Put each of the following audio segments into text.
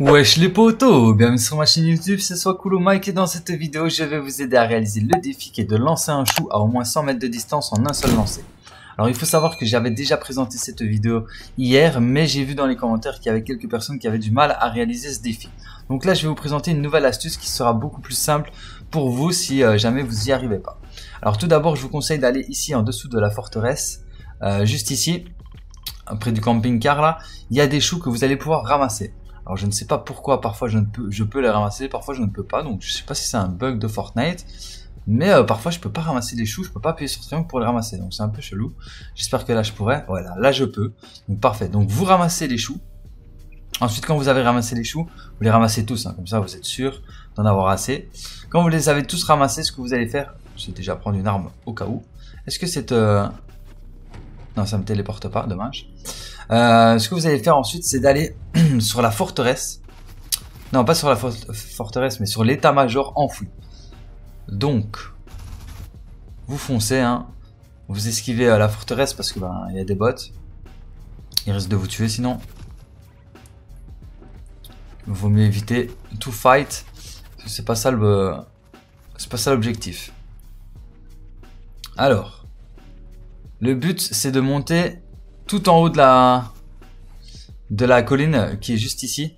Wesh les potos, bienvenue sur ma chaîne YouTube, c'est Soiscool Mec et dans cette vidéo je vais vous aider à réaliser le défi qui est de lancer un chou à au moins 100 mètres de distance en un seul lancer. Alors il faut savoir que j'avais déjà présenté cette vidéo hier, mais j'ai vu dans les commentaires qu'il y avait quelques personnes qui avaient du mal à réaliser ce défi. Donc là je vais vous présenter une nouvelle astuce qui sera beaucoup plus simple pour vous si jamais vous y arrivez pas. Alors tout d'abord je vous conseille d'aller ici en dessous de la forteresse, juste ici, près du camping-car là, il y a des choux que vous allez pouvoir ramasser. Alors je ne sais pas pourquoi parfois je peux les ramasser, parfois je ne peux pas, donc je ne sais pas si c'est un bug de Fortnite, mais parfois je peux pas ramasser les choux, je peux pas appuyer sur triangle pour les ramasser, donc c'est un peu chelou. J'espère que là je pourrais, voilà, là je peux, donc parfait. Donc vous ramassez les choux, ensuite quand vous avez ramassé les choux, vous les ramassez tous, hein, comme ça vous êtes sûr d'en avoir assez. Quand vous les avez tous ramassés, ce que vous allez faire, c'est déjà prendre une arme au cas où. Est-ce que c'est... Non, ça me téléporte pas, dommage. Ce que vous allez faire ensuite, c'est d'aller sur la forteresse. Non, pas sur la forteresse, mais sur l'état-major enfoui. Donc, vous foncez, hein. Vous esquivez la forteresse parce que ben, y a des bots. Ils risquent de vous tuer sinon. Vaut mieux éviter tout fight. C'est pas ça l'objectif. Alors, le but c'est de monter tout en haut de la colline qui est juste ici.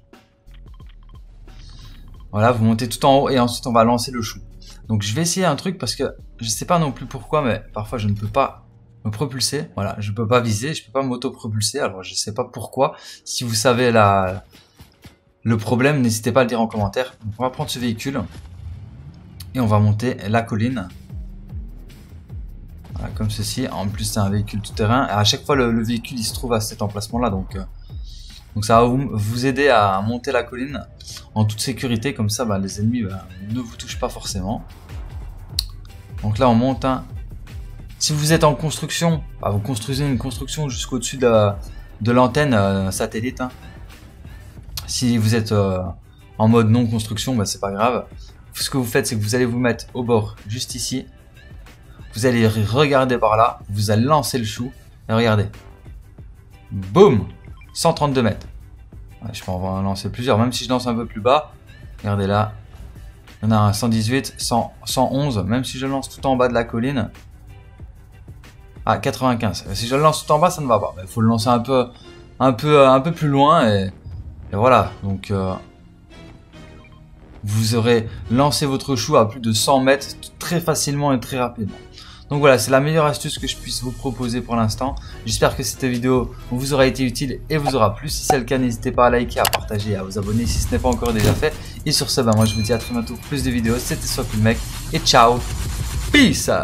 Voilà, vous montez tout en haut et ensuite on va lancer le chou. Donc je vais essayer un truc parce que je sais pas non plus pourquoi, mais parfois je ne peux pas me propulser. Voilà, je peux pas viser, je peux pas m'auto-propulser. Alors je sais pas pourquoi. Si vous savez le problème, n'hésitez pas à le dire en commentaire. Donc on va prendre ce véhicule et on va monter la colline. Voilà, comme ceci, en plus c'est un véhicule tout terrain, et à chaque fois le véhicule il se trouve à cet emplacement là, donc ça va vous aider à monter la colline en toute sécurité, comme ça bah, les ennemis bah, ne vous touchent pas forcément. Donc là on monte, hein. Si vous êtes en construction, bah, vous construisez une construction jusqu'au-dessus de l'antenne satellite, hein. Si vous êtes en mode non construction, bah, c'est pas grave. Ce que vous faites c'est que vous allez vous mettre au bord juste ici. Vous allez regarder par là, vous allez lancer le chou, et regardez. Boum, 132 mètres. Ouais, je peux en lancer plusieurs, même si je lance un peu plus bas. Regardez là, il y en a un 118, 100, 111, même si je lance tout en bas de la colline. Ah, 95. Si je le lance tout en bas, ça ne va pas. Il faut le lancer un peu plus loin et voilà. Donc, vous aurez lancé votre chou à plus de 100 mètres très facilement et très rapidement. Donc voilà, c'est la meilleure astuce que je puisse vous proposer pour l'instant. J'espère que cette vidéo vous aura été utile et vous aura plu. Si c'est le cas, n'hésitez pas à liker, à partager, à vous abonner si ce n'est pas encore déjà fait. Et sur ce, ben moi je vous dis à très bientôt pour plus de vidéos. C'était Soiscool Mec et ciao. Peace.